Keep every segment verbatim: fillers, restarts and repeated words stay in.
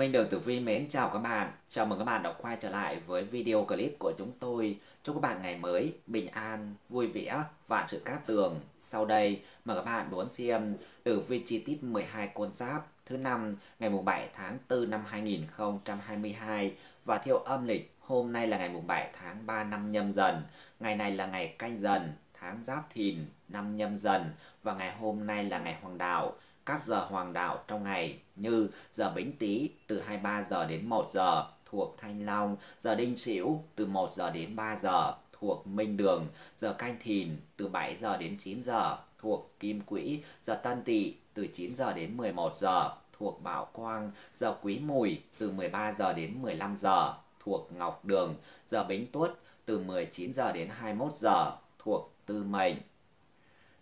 Minh Đường Tử Vi Mến chào các bạn. Chào mừng các bạn đã quay trở lại với video clip của chúng tôi. Chúc các bạn ngày mới bình an, vui vẻ, vạn sự cát tường. Sau đây mời các bạn đón xem Tử Vi chi tiết mười hai con giáp thứ năm ngày bảy tháng tư năm hai nghìn không trăm hai mươi hai và theo âm lịch hôm nay là ngày bảy tháng ba năm Nhâm Dần. Ngày này là ngày Canh Dần, tháng Giáp Thìn, năm Nhâm Dần và ngày hôm nay là ngày Hoàng Đạo. Các giờ hoàng đạo trong ngày như giờ Bính Tý từ hai mươi ba giờ đến một giờ thuộc Thanh Long, giờ Đinh Sửu từ một giờ đến ba giờ thuộc Minh Đường, giờ Canh Thìn từ bảy giờ đến chín giờ thuộc Kim Quỹ, giờ Tân Tỵ từ chín giờ đến mười một giờ thuộc Bảo Quang, giờ Quý Mùi từ mười ba giờ đến mười lăm giờ thuộc Ngọc Đường, giờ Bính Tuất từ mười chín giờ đến hai mươi mốt giờ thuộc Tư Mệnh.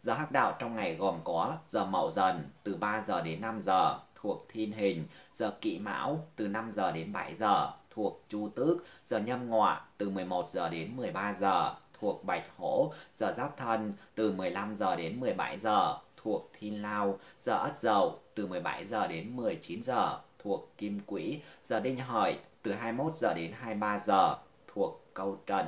Giờ hắc đạo trong ngày gồm có giờ Mậu Dần từ ba giờ đến năm giờ thuộc Thiên Hình, giờ Kỷ Mão từ năm giờ đến bảy giờ thuộc Chu Tước, giờ Nhâm Ngọ từ mười một giờ đến mười ba giờ thuộc Bạch Hổ, giờ Giáp Thân từ mười lăm giờ đến mười bảy giờ thuộc Thiên Lao, giờ Ất Dậu từ mười bảy giờ đến mười chín giờ thuộc Kim Quỹ, giờ Đinh Hợi từ hai mươi mốt giờ đến hai mươi ba giờ thuộc Câu Trần.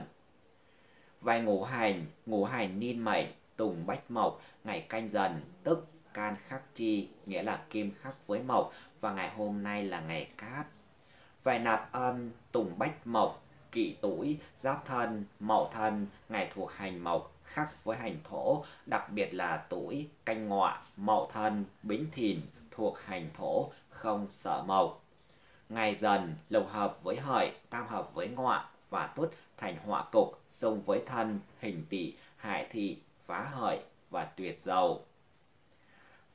Về ngũ hành, ngũ hành niên mệnh Tùng Bách Mộc, ngày Canh Dần tức Can Khắc Chi, nghĩa là kim khắc với mộc, và ngày hôm nay là ngày cát. Về nạp âm Tùng Bách Mộc, Kỷ Tuổi, Giáp Thân, Mậu Thân, ngày thuộc hành mộc, khắc với hành thổ, đặc biệt là Tuổi, Canh Ngọ, Mậu Thân, Bính Thìn thuộc hành thổ, không sợ mộc. Ngày Dần lục hợp với Hợi, tam hợp với Ngọ và Tuất thành họa cục, xung với Thân, Hình Tỵ, Hải Thị, Phá Hợi và Tuyệt Dậu.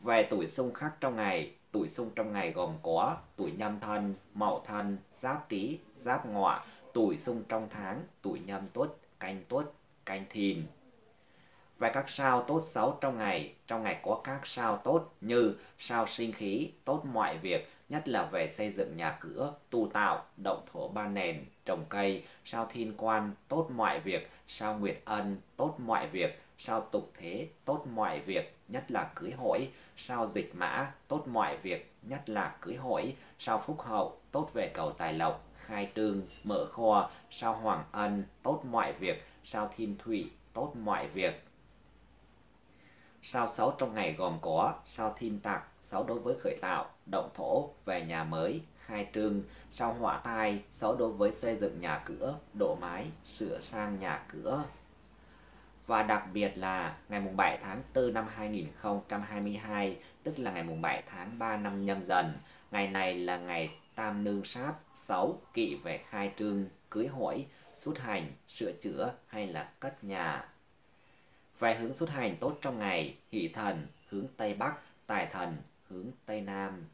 Về tuổi xung khắc trong ngày, tuổi xung trong ngày gồm có tuổi Nhâm Thân, Mậu Thân, Giáp Tý, Giáp Ngọ. Tuổi xung trong tháng, tuổi Nhâm Tuất, Canh Tuất, Canh Thìn. Về các sao tốt xấu trong ngày, trong ngày có các sao tốt như sao sinh khí, tốt mọi việc, nhất là về xây dựng nhà cửa, tu tạo, động thổ ba nền, trồng cây. Sao Thiên Quan, tốt mọi việc. Sao Nguyệt Ân, tốt mọi việc. Sao Tục Thế, tốt mọi việc, nhất là cưới hỏi. Sao Dịch Mã, tốt mọi việc, nhất là cưới hỏi. Sao Phúc Hậu, tốt về cầu tài lộc, khai trương, mở kho. Sao Hoàng Ân, tốt mọi việc. Sao Thiên Thủy, tốt mọi việc. Sao xấu trong ngày gồm có sao Thiên Tạc, xấu đối với khởi tạo, động thổ, về nhà mới, khai trương. Sao Họa Tai, xấu đối với xây dựng nhà cửa, đổ mái, sửa sang nhà cửa. Và đặc biệt là ngày bảy tháng tư năm hai nghìn không trăm hai mươi hai, tức là ngày bảy tháng ba năm Nhâm Dần. Ngày này là ngày Tam Nương Sát, xấu kỵ về khai trương, cưới hỏi, xuất hành, sửa chữa hay là cất nhà. Về hướng xuất hành tốt trong ngày, Hỷ Thần hướng Tây Bắc, Tài Thần hướng Tây Nam.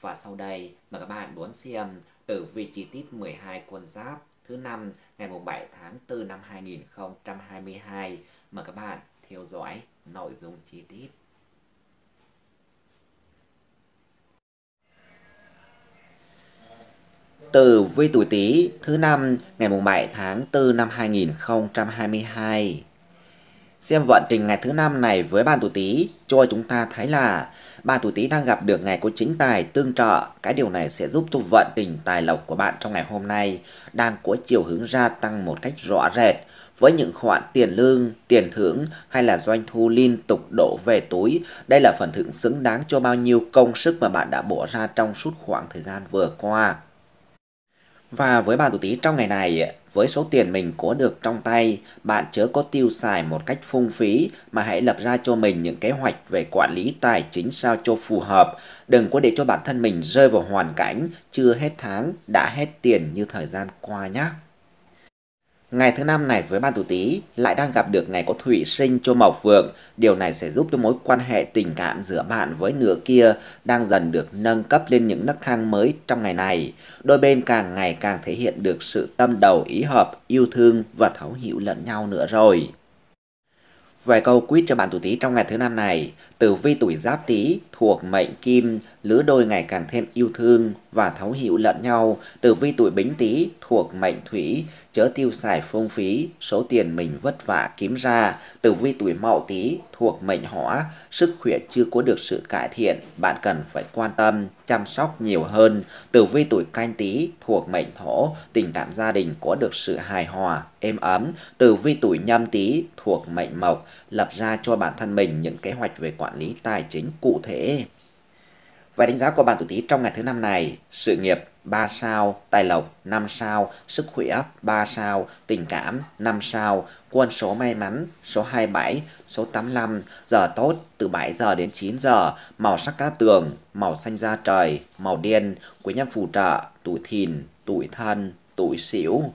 Và sau đây mời các bạn đón xem tử vi chi tiết mười hai con giáp thứ năm ngày bảy tháng tư năm hai nghìn không trăm hai mươi hai. Mời các bạn theo dõi nội dung chi tiết. Tử vi tuổi Tý thứ năm ngày bảy tháng tư năm hai nghìn không trăm hai mươi hai. Xem vận trình ngày thứ năm này với bạn tuổi Tý cho chúng ta thấy là bạn tuổi Tý đang gặp được ngày có chính tài tương trợ. Cái điều này sẽ giúp cho vận trình tài lộc của bạn trong ngày hôm nay đang có chiều hướng gia tăng một cách rõ rệt, với những khoản tiền lương, tiền thưởng hay là doanh thu liên tục đổ về túi. Đây là phần thưởng xứng đáng cho bao nhiêu công sức mà bạn đã bỏ ra trong suốt khoảng thời gian vừa qua. Và với bạn tuổi Tý trong ngày này, với số tiền mình có được trong tay, bạn chớ có tiêu xài một cách phung phí mà hãy lập ra cho mình những kế hoạch về quản lý tài chính sao cho phù hợp. Đừng có để cho bản thân mình rơi vào hoàn cảnh chưa hết tháng đã hết tiền như thời gian qua nhé. Ngày thứ năm này với bạn tuổi Tý lại đang gặp được ngày có thủy sinh cho Mộc Vượng. Điều này sẽ giúp cho mối quan hệ tình cảm giữa bạn với nửa kia đang dần được nâng cấp lên những nấc thang mới trong ngày này. Đôi bên càng ngày càng thể hiện được sự tâm đầu ý hợp, yêu thương và thấu hiểu lẫn nhau nữa rồi. Vài câu quyết cho bạn tuổi Tý trong ngày thứ năm này. Tử vi tuổi Giáp Tý thuộc mệnh Kim, lứa đôi ngày càng thêm yêu thương và thấu hiểu lẫn nhau. Tử vi tuổi Bính Tý thuộc mệnh Thủy, chớ tiêu xài phung phí, số tiền mình vất vả kiếm ra. Tử vi tuổi Mậu Tý thuộc mệnh Hỏa, sức khỏe chưa có được sự cải thiện, bạn cần phải quan tâm, chăm sóc nhiều hơn. Tử vi tuổi Canh Tý thuộc mệnh Thổ, tình cảm gia đình có được sự hài hòa, êm ấm. Tử vi tuổi Nhâm Tý thuộc mệnh Mộc, lập ra cho bản thân mình những kế hoạch về quản lý tài chính cụ thể. Và đánh giá của bạn tuổi Tý trong ngày thứ năm này: sự nghiệp ba sao, tài lộc năm sao, sức khỏe ba sao, tình cảm năm sao, quân số may mắn số hai mươi bảy, số tám mươi lăm, giờ tốt từ bảy giờ đến chín giờ, màu sắc cát tường, màu xanh da trời, màu đen, quý nhân phù trợ, tuổi Thìn, tuổi Thân, tuổi Sửu.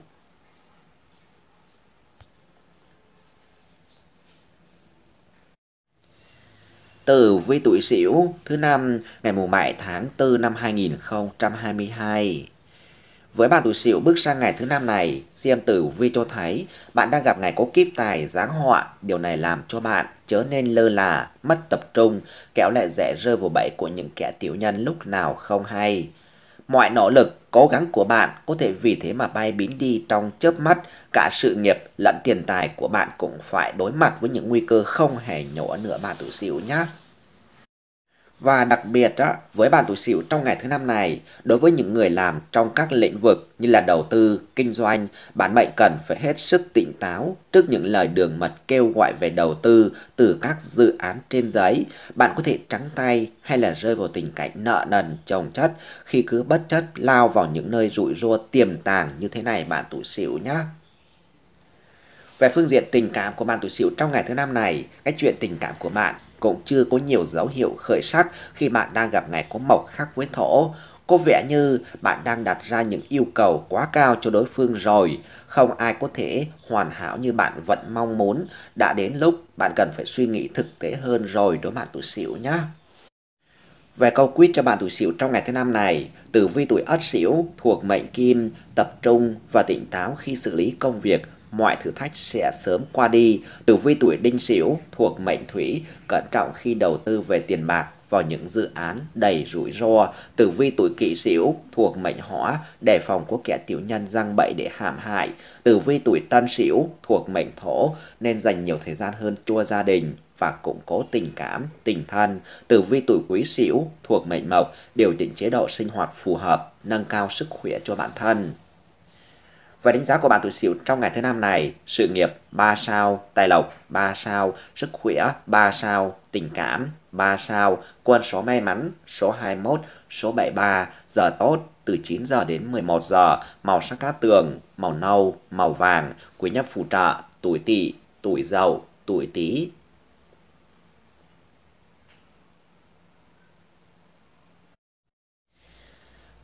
Tử vi tuổi Sửu thứ năm ngày mùng bảy tháng tư năm hai nghìn không trăm hai mươi hai. Với bạn tuổi Sửu bước sang ngày thứ năm này, xem tử vi cho thấy bạn đang gặp ngày có kiếp tài giáng họa, điều này làm cho bạn chớ nên lơ là, mất tập trung, kẻo lại dễ rơi vào bẫy của những kẻ tiểu nhân lúc nào không hay. Mọi nỗ lực, cố gắng của bạn có thể vì thế mà bay biến đi trong chớp mắt, cả sự nghiệp lẫn tiền tài của bạn cũng phải đối mặt với những nguy cơ không hề nhỏ nữa bạn tuổi Sửu nhé. Và đặc biệt á, với bạn tuổi Sửu trong ngày thứ năm này, đối với những người làm trong các lĩnh vực như là đầu tư, kinh doanh, bạn mệnh cần phải hết sức tỉnh táo trước những lời đường mật kêu gọi về đầu tư từ các dự án trên giấy. Bạn có thể trắng tay hay là rơi vào tình cảnh nợ nần chồng chất khi cứ bất chấp lao vào những nơi rủi ro tiềm tàng như thế này bạn tuổi Sửu nhé. Về phương diện tình cảm của bạn tuổi Sửu trong ngày thứ năm này, cái chuyện tình cảm của bạn cũng chưa có nhiều dấu hiệu khởi sắc khi bạn đang gặp ngày có mộc khác với thổ. Có vẻ như bạn đang đặt ra những yêu cầu quá cao cho đối phương rồi. Không ai có thể hoàn hảo như bạn vẫn mong muốn. Đã đến lúc bạn cần phải suy nghĩ thực tế hơn rồi đối bạn tuổi Sửu nhé. Về câu quyết cho bạn tuổi Sửu trong ngày thứ năm này, tử vi tuổi Ất Sửu thuộc mệnh Kim, tập trung và tỉnh táo khi xử lý công việc. Mọi thử thách sẽ sớm qua đi. Tử vi tuổi Đinh Sửu thuộc mệnh Thủy, cẩn trọng khi đầu tư về tiền bạc vào những dự án đầy rủi ro. Tử vi tuổi Kỷ Sửu thuộc mệnh Hỏa, đề phòng có kẻ tiểu nhân giăng bẫy để hãm hại. Tử vi tuổi Tân Sửu thuộc mệnh Thổ, nên dành nhiều thời gian hơn cho gia đình và củng cố tình cảm, tình thân. Tử vi tuổi Quý Sửu thuộc mệnh Mộc, điều chỉnh chế độ sinh hoạt phù hợp, nâng cao sức khỏe cho bản thân. Và đánh giá của bạn tuổi Sửu trong ngày thứ năm này: sự nghiệp ba sao, tài lộc ba sao, sức khỏe ba sao, tình cảm ba sao, quân số may mắn số hai mươi mốt, số bảy mươi ba, giờ tốt từ chín giờ đến mười một giờ, màu sắc cát tường, màu nâu, màu vàng, quý nhân phù trợ, tuổi Tỵ, tuổi Dậu, tuổi Tý.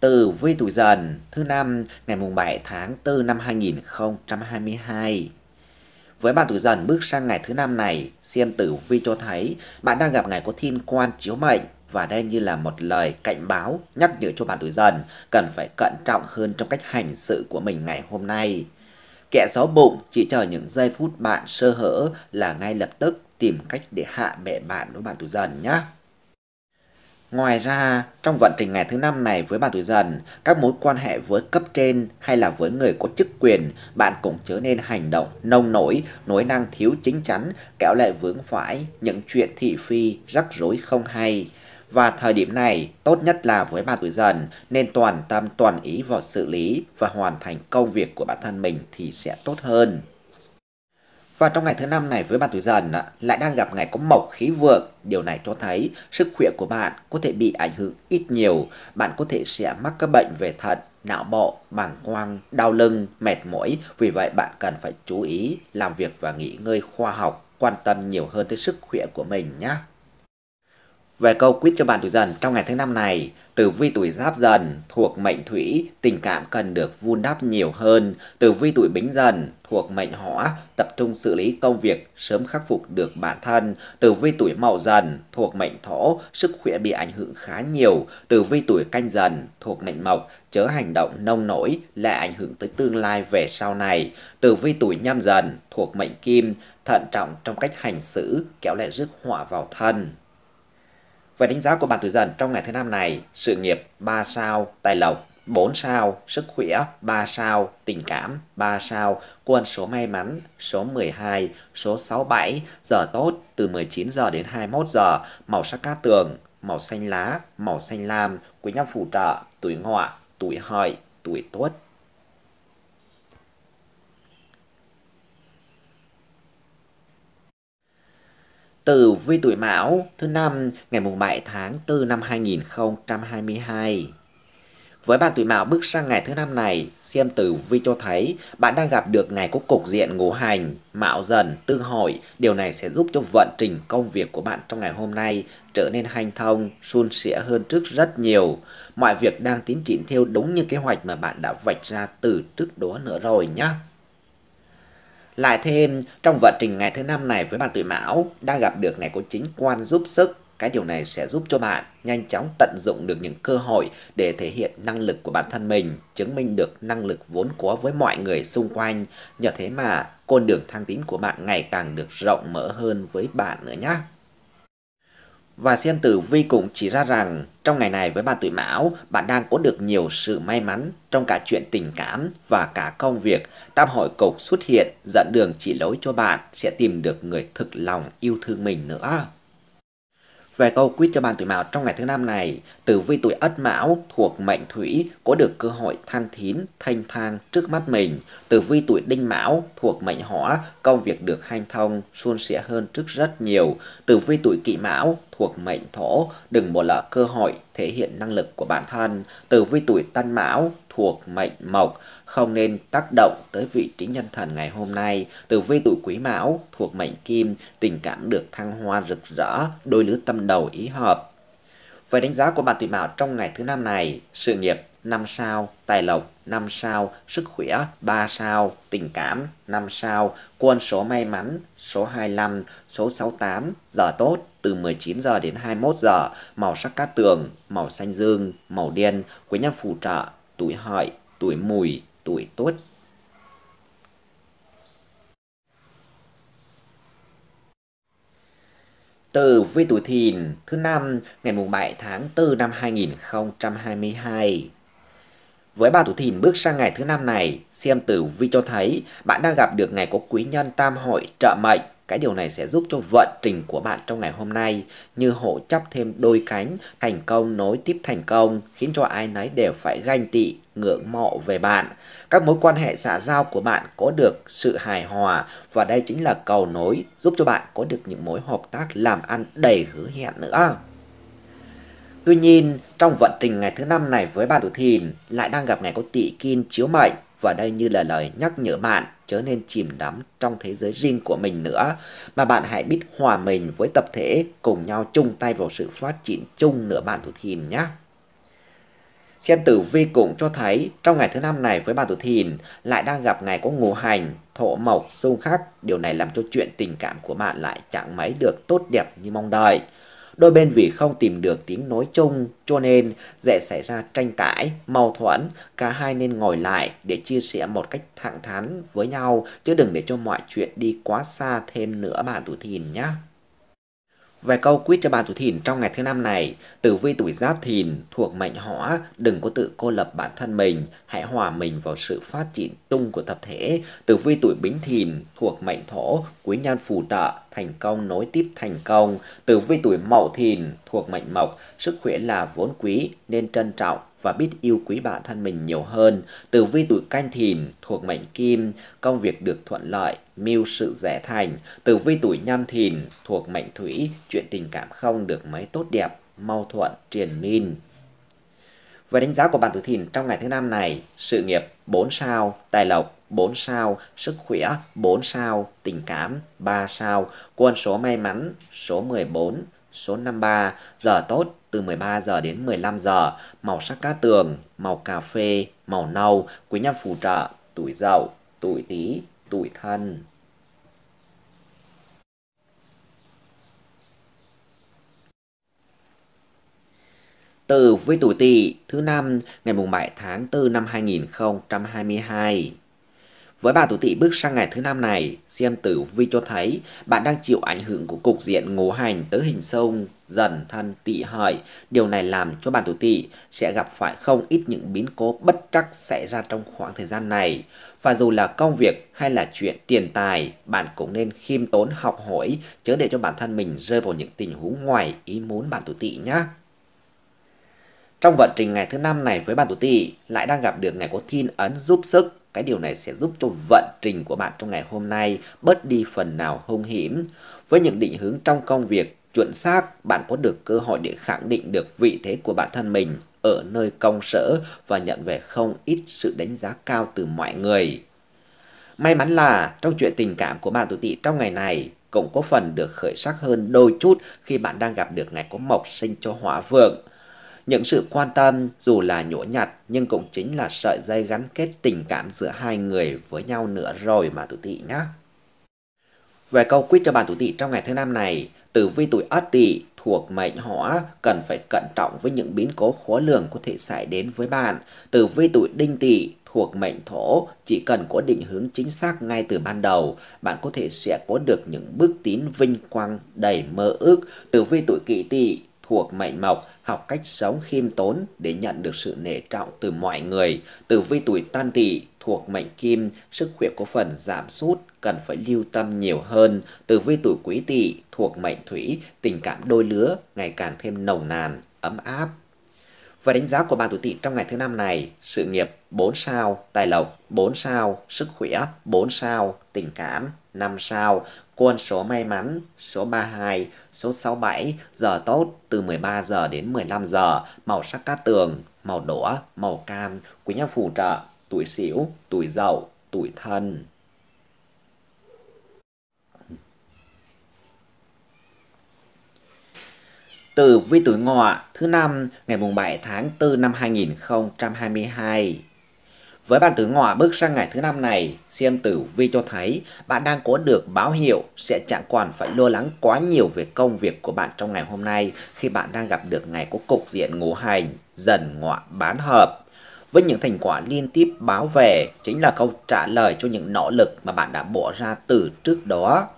Tử vi tuổi Dần thứ năm ngày mùng bảy tháng tư năm hai nghìn không trăm hai mươi hai. Với bạn tuổi Dần bước sang ngày thứ năm này, xem tử vi cho thấy bạn đang gặp ngày có thiên quan chiếu mệnh, và đây như là một lời cảnh báo nhắc nhở cho bạn tuổi Dần cần phải cẩn trọng hơn trong cách hành sự của mình ngày hôm nay. Kẻ xấu bụng chỉ chờ những giây phút bạn sơ hở là ngay lập tức tìm cách để hạ bệ bạn đối bạn tuổi Dần nhé. Ngoài ra, trong vận trình ngày thứ năm này với bạn tuổi Dần, các mối quan hệ với cấp trên hay là với người có chức quyền, bạn cũng chớ nên hành động nông nổi, nói năng thiếu chính chắn, kẻo lại vướng phải những chuyện thị phi, rắc rối không hay. Và thời điểm này, tốt nhất là với bạn tuổi Dần nên toàn tâm toàn ý vào xử lý và hoàn thành công việc của bản thân mình thì sẽ tốt hơn. Và trong ngày thứ năm này với bạn tuổi Dần lại đang gặp ngày có mộc khí vượng. Điều này cho thấy sức khỏe của bạn có thể bị ảnh hưởng ít nhiều. Bạn có thể sẽ mắc các bệnh về thận, não bộ, bàng quang, đau lưng, mệt mỏi. Vì vậy bạn cần phải chú ý làm việc và nghỉ ngơi khoa học, quan tâm nhiều hơn tới sức khỏe của mình nhé. Về câu quyết cho bạn tuổi Dần trong ngày thứ năm này, tử vi tuổi Giáp Dần thuộc mệnh Thủy, tình cảm cần được vun đắp nhiều hơn. Tử vi tuổi Bính Dần thuộc mệnh Hỏa, tập trung xử lý công việc, sớm khắc phục được bản thân. Tử vi tuổi Mậu Dần thuộc mệnh Thổ, sức khỏe bị ảnh hưởng khá nhiều. Tử vi tuổi Canh Dần thuộc mệnh Mộc, chớ hành động nông nổi lại ảnh hưởng tới tương lai về sau này. Tử vi tuổi Nhâm Dần thuộc mệnh Kim, thận trọng trong cách hành xử, kẻo lại rước họa vào thân. Vậy đánh giá của bạn tuổi Dần trong ngày thứ năm này: sự nghiệp ba sao, tài lộc bốn sao, sức khỏe ba sao, tình cảm ba sao, quân số may mắn số mười hai, số sáu mươi bảy, giờ tốt từ mười chín giờ đến hai mươi mốt giờ, màu sắc cát tường, màu xanh lá, màu xanh lam, quý nhân phù trợ tuổi Ngọ, tuổi Hợi, tuổi Tuất. Tử vi tuổi Mão thứ năm ngày mùng bảy tháng tư năm hai nghìn không trăm hai mươi hai. Với bạn tuổi Mão bước sang ngày thứ năm này, xem tử vi cho thấy bạn đang gặp được ngày có cục diện ngũ hành Mão Dần tương hội. Điều này sẽ giúp cho vận trình công việc của bạn trong ngày hôm nay trở nên hanh thông, suôn sẻ hơn trước rất nhiều. Mọi việc đang tiến triển theo đúng như kế hoạch mà bạn đã vạch ra từ trước đó nữa rồi nhé. Lại thêm, trong vận trình ngày thứ năm này với bạn tuổi Mão đang gặp được ngày có chính quan giúp sức. Cái điều này sẽ giúp cho bạn nhanh chóng tận dụng được những cơ hội để thể hiện năng lực của bản thân mình, chứng minh được năng lực vốn có với mọi người xung quanh. Nhờ thế mà con đường thăng tiến của bạn ngày càng được rộng mở hơn với bạn nữa nhé. Và xem tử vi cũng chỉ ra rằng trong ngày này với bạn tuổi Mão, bạn đang có được nhiều sự may mắn trong cả chuyện tình cảm và cả công việc. Tam hội cục xuất hiện dẫn đường chỉ lối cho bạn sẽ tìm được người thực lòng yêu thương mình nữa. Về câu quyết cho bạn tuổi Mão trong ngày thứ năm này, tử vi tuổi Ất Mão thuộc mệnh Thủy có được cơ hội thăng tiến, thanh thang trước mắt mình. Tử vi tuổi Đinh Mão thuộc mệnh Hỏa, công việc được hanh thông, suôn sẻ hơn trước rất nhiều. Tử vi tuổi Kỷ Mão thuộc mệnh Thổ, đừng bỏ lỡ cơ hội thể hiện năng lực của bản thân. Tử vi tuổi Tân Mão thuộc mệnh Mộc, không nên tác động tới vị trí nhân thần ngày hôm nay. Tử vi tuổi Quý Mão thuộc mệnh Kim, tình cảm được thăng hoa rực rỡ, đôi lứa tâm đầu ý hợp. Về đánh giá của bạn tuổi Mão trong ngày thứ năm này, sự nghiệp năm sao, tài lộc năm sao, sức khỏe ba sao, tình cảm năm sao, quân số may mắn số hai mươi lăm, số sáu mươi tám, giờ tốt từ mười chín giờ đến hai mươi mốt giờ, màu sắc cát tường, màu xanh dương, màu đen, quý nhân phù trợ tuổi Hợi, tuổi Mùi, tuổi Tuất. Tử vi tuổi Thìn thứ năm ngày mùng bảy tháng tư năm hai nghìn không trăm hai mươi hai. Với bạn tuổi Thìn bước sang ngày thứ năm này, xem tử vi cho thấy bạn đang gặp được ngày có quý nhân tam hội trợ mệnh. Cái điều này sẽ giúp cho vận trình của bạn trong ngày hôm nay như hộ chấp thêm đôi cánh, thành công nối tiếp thành công, khiến cho ai nấy đều phải ganh tị, ngưỡng mộ về bạn. Các mối quan hệ xã giao của bạn có được sự hài hòa, và đây chính là cầu nối giúp cho bạn có được những mối hợp tác làm ăn đầy hứa hẹn nữa. Tuy nhiên, trong vận trình ngày thứ năm này với bạn tuổi Thìn lại đang gặp ngày có tỵ kim chiếu mệnh, và đây như là lời nhắc nhở bạn chớ nên chìm đắm trong thế giới riêng của mình nữa, mà bạn hãy biết hòa mình với tập thể, cùng nhau chung tay vào sự phát triển chung nữa bạn tuổi Thìn nhé. Xem tử vi cũng cho thấy trong ngày thứ năm này với bạn tuổi Thìn lại đang gặp ngày có ngũ hành Thổ Mộc xung khắc. Điều này làm cho chuyện tình cảm của bạn lại chẳng mấy được tốt đẹp như mong đợi. Đôi bên vì không tìm được tiếng nói chung cho nên dễ xảy ra tranh cãi, mâu thuẫn. Cả hai nên ngồi lại để chia sẻ một cách thẳng thắn với nhau, chứ đừng để cho mọi chuyện đi quá xa thêm nữa bạn tuổi Thìn nhé. Về câu quyết cho bạn tuổi Thìn trong ngày thứ năm này, tử vi tuổi Giáp Thìn thuộc mệnh Hỏa, đừng có tự cô lập bản thân mình, hãy hòa mình vào sự phát triển chung của tập thể. Tử vi tuổi Bính Thìn thuộc mệnh Thổ, quý nhân phù trợ, thành công nối tiếp thành công. Tử vi tuổi Mậu Thìn thuộc mệnh Mộc, sức khỏe là vốn quý nên trân trọng và biết yêu quý bản thân mình nhiều hơn. Tử vi tuổi Canh Thìn thuộc mệnh Kim, công việc được thuận lợi, mưu sự dễ thành. Tử vi tuổi Nhâm Thìn thuộc mệnh Thủy, chuyện tình cảm không được mấy tốt đẹp, mâu thuẫn triền miên. Và đánh giá của bạn tuổi Thìn trong ngày thứ năm này, sự nghiệp bốn sao, tài lộc bốn sao, sức khỏe bốn sao, tình cảm ba sao, quân số may mắn số mười bốn, số năm mươi ba, giờ tốt từ mười ba giờ đến mười lăm giờ, màu sắc cát tường, màu cà phê, màu nâu, quý nhân phù trợ tuổi Dậu, tuổi Tý, tuổi Thân. Tử vi tuổi Tỵ thứ năm ngày mùng bảy tháng tư năm hai nghìn không trăm hai mươi hai. Với bà Tuổi Tỵ bước sang ngày thứ năm này, xem tử vi cho thấy bạn đang chịu ảnh hưởng của cục diện ngũ hành tứ hình xung Dần, Thân, Tỵ, Hợi. Điều này làm cho bạn Tuổi Tỵ sẽ gặp phải không ít những biến cố bất trắc xảy ra trong khoảng thời gian này. Và dù là công việc hay là chuyện tiền tài, bạn cũng nên khiêm tốn học hỏi, chớ để cho bản thân mình rơi vào những tình huống ngoài ý muốn bạn Tuổi Tỵ nhé. Trong vận trình ngày thứ năm này với bạn Tuổi Tỵ lại đang gặp được ngày có thiên ấn giúp sức. Cái điều này sẽ giúp cho vận trình của bạn trong ngày hôm nay bớt đi phần nào hung hiểm. Với những định hướng trong công việc chuẩn xác, bạn có được cơ hội để khẳng định được vị thế của bản thân mình ở nơi công sở và nhận về không ít sự đánh giá cao từ mọi người. May mắn là trong chuyện tình cảm của bạn Tuổi Tỵ trong ngày này cũng có phần được khởi sắc hơn đôi chút khi bạn đang gặp được ngày có mộc sinh cho hỏa vượng. Những sự quan tâm dù là nhỗ nhặt nhưng cũng chính là sợi dây gắn kết tình cảm giữa hai người với nhau nữa rồi mà Tuổi Tỵ nhé. Về câu quyết cho bạn Tuổi Tỵ trong ngày thứ năm này, tử vi tuổi Ất Tỵ thuộc mệnh Hỏa cần phải cẩn trọng với những biến cố khó lường có thể xảy đến với bạn. Tử vi tuổi Đinh Tỵ thuộc mệnh Thổ, chỉ cần có định hướng chính xác ngay từ ban đầu, bạn có thể sẽ có được những bước tiến vinh quang đầy mơ ước. Tử vi tuổi Kỷ Tỵ thuộc mệnh Mộc, học cách sống khiêm tốn để nhận được sự nể trọng từ mọi người. Tử vi tuổi Tân Tỵ thuộc mệnh Kim, sức khỏe có phần giảm sút, cần phải lưu tâm nhiều hơn. Tử vi tuổi Quý Tỵ thuộc mệnh Thủy, tình cảm đôi lứa ngày càng thêm nồng nàn, ấm áp. Và đánh giá của bạn Tuổi Tỵ trong ngày thứ năm này, sự nghiệp bốn sao, tài lộc bốn sao, sức khỏe bốn sao, tình cảm năm sao, con số may mắn số ba mươi hai, số sáu mươi bảy, giờ tốt từ mười ba giờ đến mười lăm giờ, màu sắc cát tường, màu đỏ, màu cam, quý nhân phù trợ, tuổi Sửu, tuổi Dậu, tuổi Thân. Tử vi tuổi Ngọ thứ năm ngày mùng bảy tháng tư năm hai nghìn không trăm hai mươi hai. Với bạn Tử Ngọ bước sang ngày thứ năm này, xem tử vi cho thấy bạn đang có được báo hiệu sẽ chẳng còn phải lo lắng quá nhiều về công việc của bạn trong ngày hôm nay khi bạn đang gặp được ngày có cục diện ngũ hành Dần Ngọ bán hợp. Với những thành quả liên tiếp báo về chính là câu trả lời cho những nỗ lực mà bạn đã bỏ ra từ trước đó.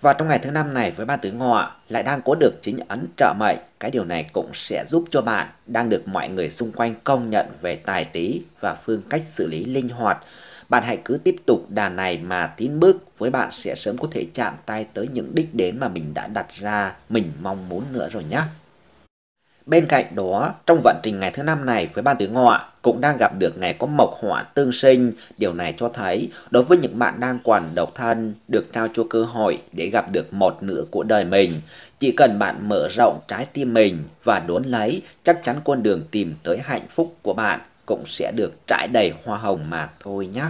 Và trong ngày thứ năm này với bạn Tuổi Ngọ lại đang có được chính ấn trợ mệnh. Cái điều này cũng sẽ giúp cho bạn đang được mọi người xung quanh công nhận về tài trí và phương cách xử lý linh hoạt. Bạn hãy cứ tiếp tục đà này mà tiến bước, với bạn sẽ sớm có thể chạm tay tới những đích đến mà mình đã đặt ra, mình mong muốn nữa rồi nhé. Bên cạnh đó, trong vận trình ngày thứ năm này với bạn Tuổi Ngọ cũng đang gặp được ngày có mộc hỏa tương sinh. Điều này cho thấy đối với những bạn đang còn độc thân, được trao cho cơ hội để gặp được một nửa của đời mình. Chỉ cần bạn mở rộng trái tim mình và đón lấy, chắc chắn con đường tìm tới hạnh phúc của bạn cũng sẽ được trải đầy hoa hồng mà thôi nhé.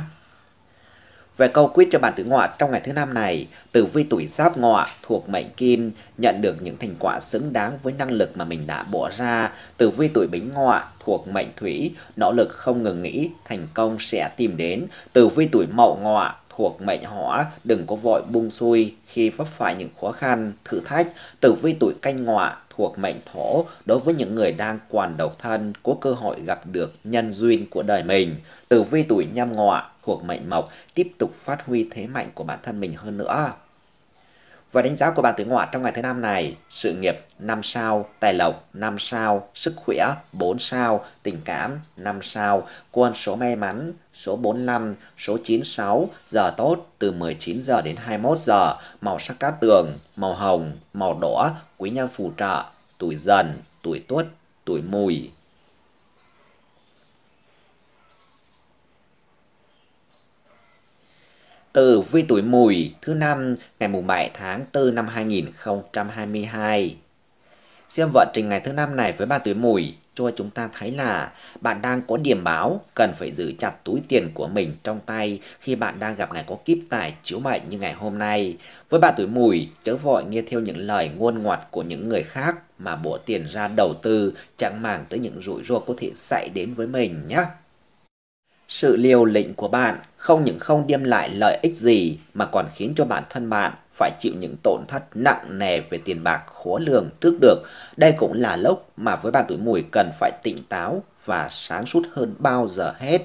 Về câu quyết cho bạn Tử Ngọ trong ngày thứ năm này, tử vi tuổi Giáp Ngọ thuộc mệnh Kim, nhận được những thành quả xứng đáng với năng lực mà mình đã bỏ ra. Tử vi tuổi Bính Ngọ thuộc mệnh Thủy, nỗ lực không ngừng nghỉ, thành công sẽ tìm đến. Tử vi tuổi Mậu Ngọ thuộc mệnh Hỏa, đừng có vội buông xuôi khi vấp phải những khó khăn, thử thách. Tử vi tuổi Canh Ngọ thuộc mệnh Thổ, đối với những người đang còn độc thân có cơ hội gặp được nhân duyên của đời mình. Tử vi tuổi Nhâm Ngọ thuộc mệnh Mộc, tiếp tục phát huy thế mạnh của bản thân mình hơn nữa. Và đánh giá của bạn Tử Ngọ trong ngày thứ năm này, sự nghiệp năm sao, tài lộc năm sao, sức khỏe bốn sao, tình cảm năm sao, con số may mắn số bốn mươi lăm, số chín mươi sáu, giờ tốt từ mười chín giờ đến hai mươi mốt giờ, màu sắc cát tường, màu hồng, màu đỏ, quý nhân phù trợ, tuổi Dần, tuổi Tuất, tuổi Mùi. Tử vi tuổi Mùi thứ năm ngày mùng bảy tháng tư năm hai nghìn không trăm hai mươi hai. Xem vận trình ngày thứ năm này với bạn tuổi Mùi cho chúng ta thấy là bạn đang có điểm báo cần phải giữ chặt túi tiền của mình trong tay khi bạn đang gặp ngày có kiếp tài chiếu mệnh như ngày hôm nay. Với bạn tuổi Mùi, chớ vội nghe theo những lời ngôn ngọt của những người khác mà bỏ tiền ra đầu tư, chẳng màng tới những rủi ro có thể xảy đến với mình nhé. Sự liều lĩnh của bạn không những không đem lại lợi ích gì mà còn khiến cho bản thân bạn phải chịu những tổn thất nặng nề về tiền bạc khó lường trước được. Đây cũng là lúc mà với bạn tuổi Mùi cần phải tỉnh táo và sáng suốt hơn bao giờ hết.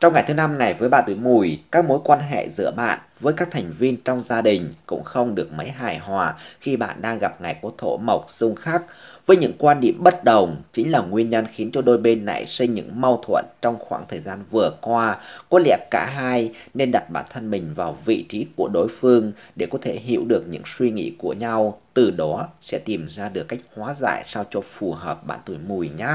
Trong ngày thứ năm này với bạn tuổi Mùi, các mối quan hệ giữa bạn với các thành viên trong gia đình cũng không được mấy hài hòa khi bạn đang gặp ngày có thổ mộc xung khắc. Với những quan điểm bất đồng chính là nguyên nhân khiến cho đôi bên nảy sinh những mâu thuẫn trong khoảng thời gian vừa qua. Có lẽ cả hai nên đặt bản thân mình vào vị trí của đối phương để có thể hiểu được những suy nghĩ của nhau, từ đó sẽ tìm ra được cách hóa giải sao cho phù hợp bạn tuổi Mùi nhé.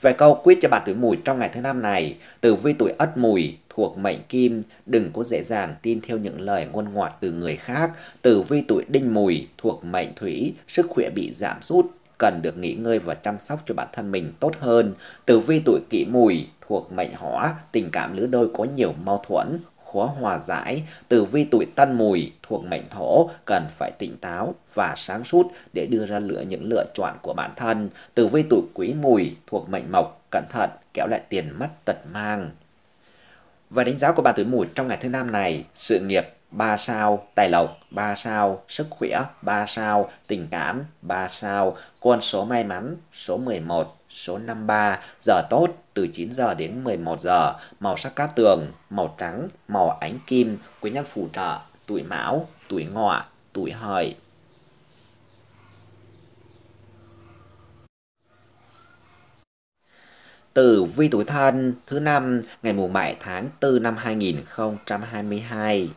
Về câu quyết cho bạn tuổi Mùi trong ngày thứ năm này, tử vi tuổi Ất Mùi thuộc mệnh Kim, đừng có dễ dàng tin theo những lời ngôn ngọt từ người khác. Tử vi tuổi Đinh Mùi thuộc mệnh Thủy, sức khỏe bị giảm sút, cần được nghỉ ngơi và chăm sóc cho bản thân mình tốt hơn. Tử vi tuổi Kỷ Mùi thuộc mệnh Hỏa, tình cảm lứa đôi có nhiều mâu thuẫn, khó hòa giải. Tử vi tuổi Tân Mùi thuộc mệnh Thổ, cần phải tỉnh táo và sáng suốt để đưa ra lựa những lựa chọn của bản thân. Tử vi tuổi Quý Mùi thuộc mệnh Mộc, cẩn thận kéo lại tiền mất tật mang. Và đánh giá của bạn tuổi Mùi trong ngày thứ năm này, sự nghiệp ba sao, tài lộc ba sao, sức khỏe ba sao, tình cảm ba sao, con số may mắn số mười một, số năm mươi ba, giờ tốt từ chín giờ đến mười một giờ, màu sắc cát tường, màu trắng, màu ánh kim, quý nhân phù trợ, tuổi Mão, tuổi Ngọ, tuổi Hợi. Tử vi tuổi Thân thứ năm ngày mùng bảy tháng tư năm hai nghìn không trăm hai mươi hai.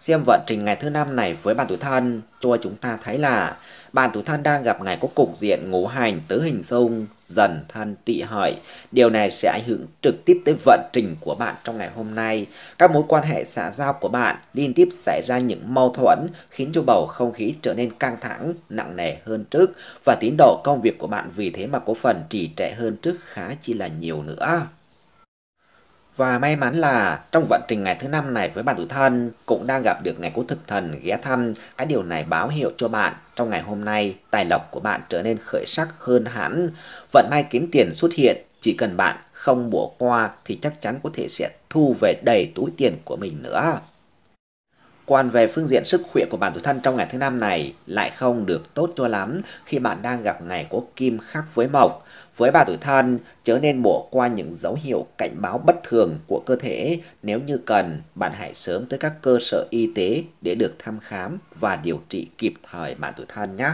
Xem vận trình ngày thứ năm này với bạn tuổi Thân cho chúng ta thấy là bạn tuổi Thân đang gặp ngày có cục diện ngũ hành tứ hình xung Dần, Thân, Tỵ, Hợi. Điều này sẽ ảnh hưởng trực tiếp tới vận trình của bạn trong ngày hôm nay. Các mối quan hệ xã giao của bạn liên tiếp xảy ra những mâu thuẫn khiến cho bầu không khí trở nên căng thẳng, nặng nề hơn trước, và tiến độ công việc của bạn vì thế mà có phần trì trệ hơn trước khá chi là nhiều nữa. Và may mắn là trong vận trình ngày thứ năm này với bạn tuổi Thân cũng đang gặp được ngày có thực thần ghé thăm. Cái điều này báo hiệu cho bạn trong ngày hôm nay tài lộc của bạn trở nên khởi sắc hơn hẳn. Vận may kiếm tiền xuất hiện, chỉ cần bạn không bỏ qua thì chắc chắn có thể sẽ thu về đầy túi tiền của mình nữa. Còn về phương diện sức khỏe của bạn tuổi Thân trong ngày thứ năm này lại không được tốt cho lắm khi bạn đang gặp ngày có kim khắc với mộc. Với bạn tuổi Thân, chớ nên bỏ qua những dấu hiệu cảnh báo bất thường của cơ thể. Nếu như cần, bạn hãy sớm tới các cơ sở y tế để được thăm khám và điều trị kịp thời bạn tuổi Thân nhé.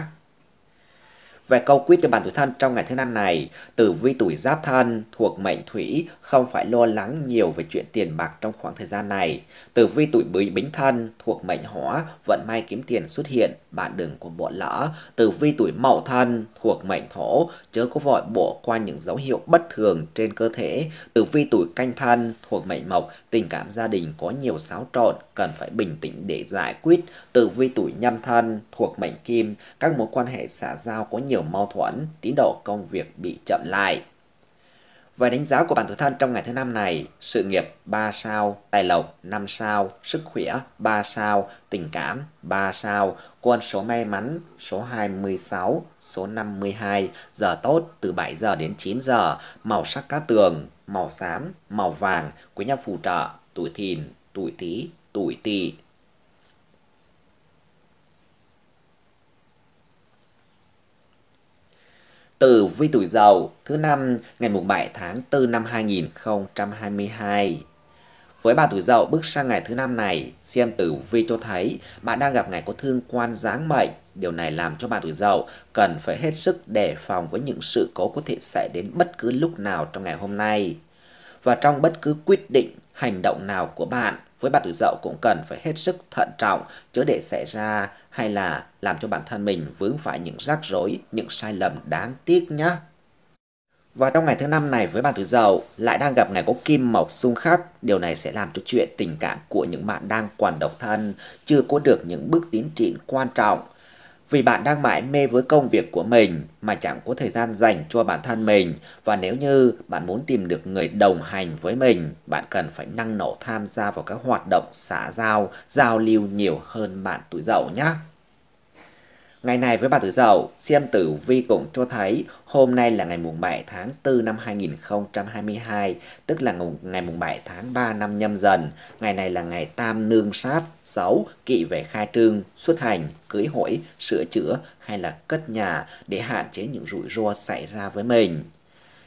Về câu quyết cho bạn tuổi Thân trong ngày thứ năm này, tử vi tuổi Giáp Thân thuộc mệnh Thủy, không phải lo lắng nhiều về chuyện tiền bạc trong khoảng thời gian này. Tử vi tuổi Bính Thân thuộc mệnh Hỏa, vận may kiếm tiền xuất hiện, bạn đừng có bỏ lỡ. Tử vi tuổi Mậu Thân thuộc mệnh Thổ, chớ có vội bỏ qua những dấu hiệu bất thường trên cơ thể. Tử vi tuổi Canh Thân thuộc mệnh Mộc, tình cảm gia đình có nhiều xáo trộn, cần phải bình tĩnh để giải quyết. Tử vi tuổi Nhâm Thân thuộc mệnh Kim, các mối quan hệ xã giao có nhiều mâu thuẫn, tiến độ công việc bị chậm lại. Về đánh giá của bạn tuổi Thân trong ngày thứ năm này, sự nghiệp ba sao, tài lộc năm sao, sức khỏe ba sao, tình cảm ba sao, con số may mắn số hai mươi sáu, số năm mươi hai, giờ tốt từ bảy giờ đến chín giờ, màu sắc cát tường, màu xám, màu vàng, quý nhân phù trợ, tuổi Thìn, tuổi Tý, tuổi Tỵ. Tử vi tuổi Dậu thứ năm ngày mùng bảy tháng tư năm hai nghìn không trăm hai mươi hai. Với bạn tuổi Dậu bước sang ngày thứ năm này, xem tử vi cho thấy bạn đang gặp ngày có thương quan giáng mệnh. Điều này làm cho bạn tuổi Dậu cần phải hết sức đề phòng với những sự cố có thể xảy đến bất cứ lúc nào trong ngày hôm nay. Và trong bất cứ quyết định, hành động nào của bạn, với bạn tuổi Dậu cũng cần phải hết sức thận trọng, chớ để xảy ra hay là làm cho bản thân mình vướng phải những rắc rối, những sai lầm đáng tiếc nhé. Và trong ngày thứ năm này với bạn tuổi Dậu lại đang gặp ngày có kim mộc xung khắc. Điều này sẽ làm cho chuyện tình cảm của những bạn đang còn độc thân chưa có được những bước tiến triển quan trọng. Vì bạn đang mải mê với công việc của mình mà chẳng có thời gian dành cho bản thân mình. Và nếu như bạn muốn tìm được người đồng hành với mình, bạn cần phải năng nổ tham gia vào các hoạt động xã giao, giao lưu nhiều hơn bạn tuổi Dậu nhé. Ngày này với bạn tuổi Dậu, xem tử vi cũng cho thấy hôm nay là ngày mùng bảy tháng tư năm hai nghìn không trăm hai mươi hai, tức là ngày mùng bảy tháng ba năm Nhâm Dần. Ngày này là ngày tam nương sát, xấu, kỵ về khai trương, xuất hành, cưới hỏi, sửa chữa hay là cất nhà để hạn chế những rủi ro xảy ra với mình.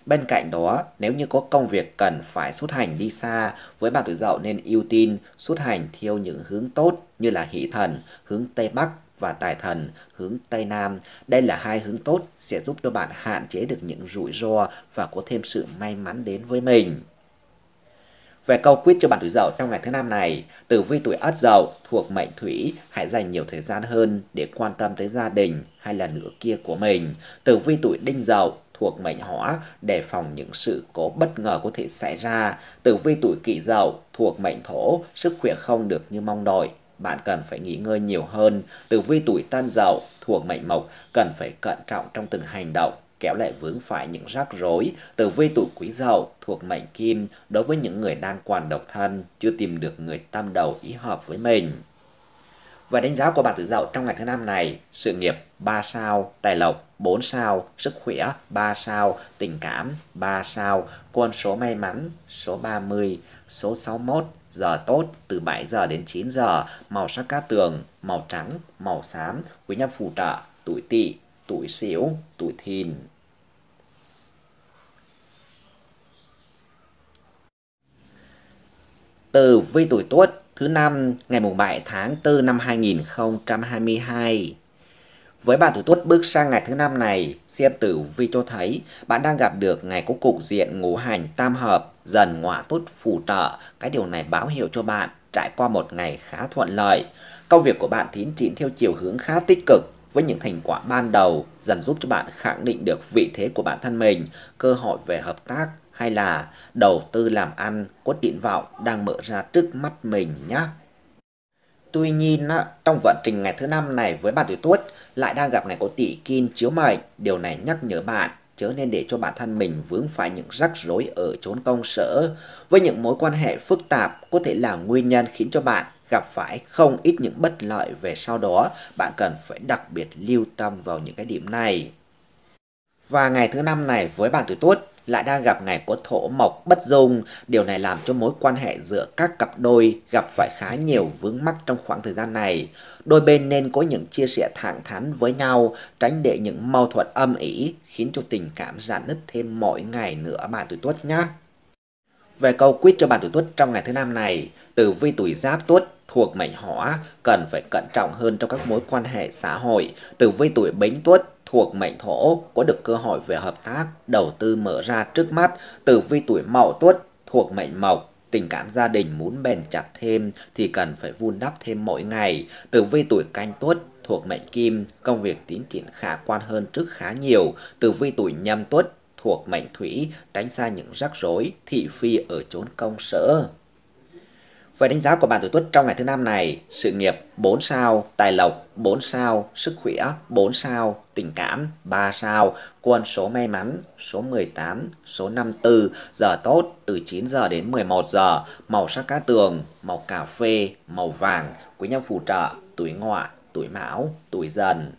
Bên cạnh đó, nếu như có công việc cần phải xuất hành đi xa, với bạn Tuổi Dậu nên ưu tiên xuất hành theo những hướng tốt như là Hỷ Thần, hướng Tây Bắc và Tài Thần, hướng Tây Nam. Đây là hai hướng tốt sẽ giúp cho bạn hạn chế được những rủi ro và có thêm sự may mắn đến với mình. Về câu quyết cho bạn Tuổi Dậu trong ngày thứ năm này, tử vi tuổi Ất Dậu thuộc mệnh Thủy, hãy dành nhiều thời gian hơn để quan tâm tới gia đình hay là nửa kia của mình. Tử vi tuổi Đinh Dậu thuộc mệnh Hỏa, đề phòng những sự cố bất ngờ có thể xảy ra. Tử vi tuổi Kỷ Dậu thuộc mệnh Thổ, sức khỏe không được như mong đợi, bạn cần phải nghỉ ngơi nhiều hơn. Tử vi tuổi Tân Dậu thuộc mệnh Mộc, cần phải cẩn trọng trong từng hành động, kéo lại vướng phải những rắc rối. Tử vi tuổi Quý Dậu thuộc mệnh Kim, đối với những người đang còn độc thân, chưa tìm được người tâm đầu ý hợp với mình. Và đánh giá của bạn Tử Dậu trong ngày thứ năm này, sự nghiệp ba sao, tài lộc bốn sao, sức khỏe ba sao, tình cảm ba sao, con số may mắn số ba mươi, số sáu mươi mốt, giờ tốt từ bảy giờ đến chín giờ, màu sắc cát tường, màu trắng, màu xám, quý nhân phù trợ, tuổi Tỵ, tuổi Sửu, tuổi Thìn. Tử vi tuổi Tuất thứ năm ngày mùng bảy tháng tư năm hai nghìn không trăm hai mươi hai. Với bạn tuổi Tuất bước sang ngày thứ năm này, xem tử vi cho thấy bạn đang gặp được ngày có cục diện ngũ hành tam hợp, Dần Ngọ Tuất phù trợ. Cái điều này báo hiệu cho bạn trải qua một ngày khá thuận lợi. Công việc của bạn tiến triển theo chiều hướng khá tích cực, với những thành quả ban đầu dần giúp cho bạn khẳng định được vị thế của bản thân mình. Cơ hội về hợp tác hay là đầu tư làm ăn có triển vọng đang mở ra trước mắt mình nhé. Tuy nhiên, trong vận trình ngày thứ năm này với bạn tuổi Tuất lại đang gặp ngày có Tỵ Kim chiếu mệnh. Điều này nhắc nhở bạn chớ nên để cho bản thân mình vướng phải những rắc rối ở chốn công sở. Với những mối quan hệ phức tạp có thể là nguyên nhân khiến cho bạn gặp phải không ít những bất lợi về sau đó, bạn cần phải đặc biệt lưu tâm vào những cái điểm này. Và ngày thứ năm này với bạn tuổi Tuất lại đang gặp ngày có Thổ Mộc bất dung. Điều này làm cho mối quan hệ giữa các cặp đôi gặp phải khá nhiều vướng mắc trong khoảng thời gian này. Đôi bên nên có những chia sẻ thẳng thắn với nhau, tránh để những mâu thuẫn âm ỉ khiến cho tình cảm rạn nứt thêm mỗi ngày nữa bạn tuổi Tuất nhé. Về câu quyết cho bạn tuổi Tuất trong ngày thứ năm này, tử vi tuổi Giáp Tuất thuộc mệnh Hỏa, cần phải cẩn trọng hơn trong các mối quan hệ xã hội. Tử vi tuổi Bính Tuất thuộc mệnh Thổ, có được cơ hội về hợp tác, đầu tư mở ra trước mắt. Tử vi tuổi Mậu Tuất thuộc mệnh Mộc, tình cảm gia đình muốn bền chặt thêm thì cần phải vun đắp thêm mỗi ngày. Tử vi tuổi Canh Tuất thuộc mệnh Kim, công việc tiến triển khả quan hơn trước khá nhiều. Tử vi tuổi Nhâm Tuất thuộc mệnh Thủy, tránh xa những rắc rối thị phi ở chốn công sở. Về đánh giá của bạn tuổi Tuất trong ngày thứ năm này, sự nghiệp bốn sao, tài lộc bốn sao, sức khỏe bốn sao, tình cảm ba sao, con số may mắn số mười tám, số năm mươi tư, giờ tốt từ chín giờ đến mười một giờ, màu sắc cát tường, màu cà phê, màu vàng, quý nhân phù trợ, tuổi Ngọ, tuổi Mão, tuổi Dần.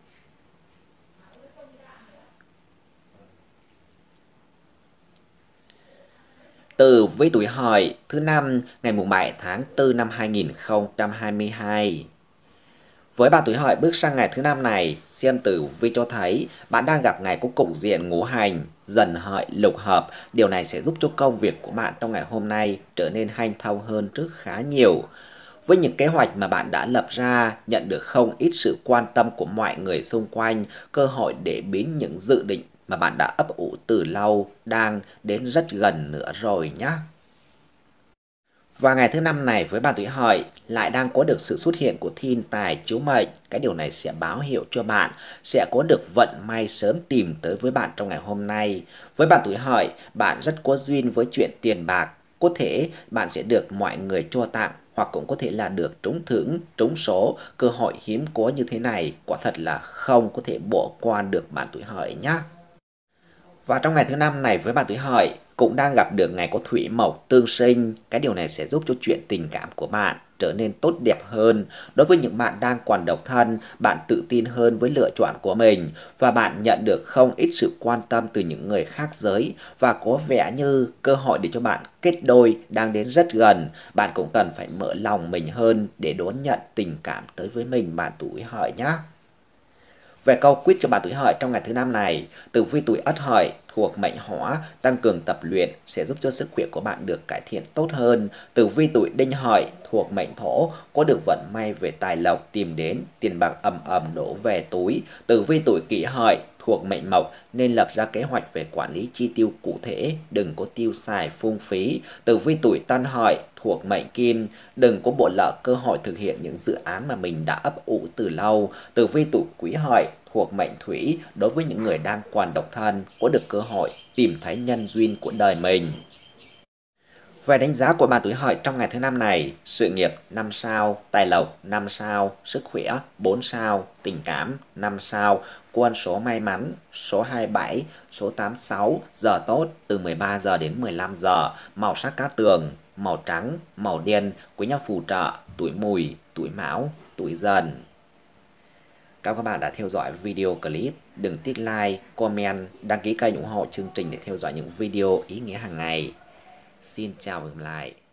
Tử vi tuổi Hợi thứ năm ngày mùng bảy tháng tư năm hai nghìn không trăm hai mươi hai. Với bạn tuổi Hợi bước sang ngày thứ năm này, xem tử vi cho thấy bạn đang gặp ngày có cục diện ngũ hành Dần Hợi lục hợp. Điều này sẽ giúp cho công việc của bạn trong ngày hôm nay trở nên hanh thông hơn trước khá nhiều. Với những kế hoạch mà bạn đã lập ra, nhận được không ít sự quan tâm của mọi người xung quanh, cơ hội để biến những dự định mà bạn đã ấp ủ từ lâu đang đến rất gần nữa rồi nhé. Và ngày thứ năm này với bạn tuổi Hợi lại đang có được sự xuất hiện của thiên tài chiếu mệnh. Cái điều này sẽ báo hiệu cho bạn sẽ có được vận may sớm tìm tới với bạn trong ngày hôm nay. Với bạn tuổi Hợi, bạn rất có duyên với chuyện tiền bạc. Có thể bạn sẽ được mọi người cho tặng, hoặc cũng có thể là được trúng thưởng, trúng số. Cơ hội hiếm có như thế này quả thật là không có thể bỏ qua được bạn tuổi Hợi nhé. Và trong ngày thứ năm này với bạn tuổi Hợi cũng đang gặp được ngày có Thủy Mộc tương sinh. Cái điều này sẽ giúp cho chuyện tình cảm của bạn trở nên tốt đẹp hơn. Đối với những bạn đang còn độc thân, bạn tự tin hơn với lựa chọn của mình, và bạn nhận được không ít sự quan tâm từ những người khác giới, và có vẻ như cơ hội để cho bạn kết đôi đang đến rất gần. Bạn cũng cần phải mở lòng mình hơn để đón nhận tình cảm tới với mình bạn tuổi Hợi nhé. Về câu quyết cho bạn tuổi Hợi trong ngày thứ năm này, tử vi tuổi Ất Hợi thuộc mệnh Hỏa, tăng cường tập luyện sẽ giúp cho sức khỏe của bạn được cải thiện tốt hơn. Tử vi tuổi Đinh Hợi thuộc mệnh Thổ, có được vận may về tài lộc tìm đến, tiền bạc ầm ầm đổ về túi. Tử vi tuổi Kỷ Hợi thuộc mệnh Mộc nên lập ra kế hoạch về quản lý chi tiêu cụ thể, đừng có tiêu xài phung phí. Tử vi tuổi Tân Hợi thuộc mệnh Kim, đừng có bỏ lỡ cơ hội thực hiện những dự án mà mình đã ấp ủ từ lâu. Tử vi tuổi Quý Hợi thuộc mệnh Thủy, đối với những người đang còn độc thân có được cơ hội tìm thấy nhân duyên của đời mình. Về đánh giá của bạn tuổi Hợi trong ngày thứ năm này, sự nghiệp năm sao, tài lộc năm sao, sức khỏe bốn sao, tình cảm năm sao, con số may mắn số hai mươi bảy, số tám mươi sáu, giờ tốt từ mười ba giờ đến mười lăm giờ, màu sắc cát tường, màu trắng, màu đen, quý nhân phù trợ, tuổi Mùi, tuổi Mão, tuổi Dần. Cảm ơn các bạn đã theo dõi video clip. Đừng tiếc like, comment, đăng ký kênh ủng hộ chương trình để theo dõi những video ý nghĩa hàng ngày. Xin chào và hẹn gặp lại.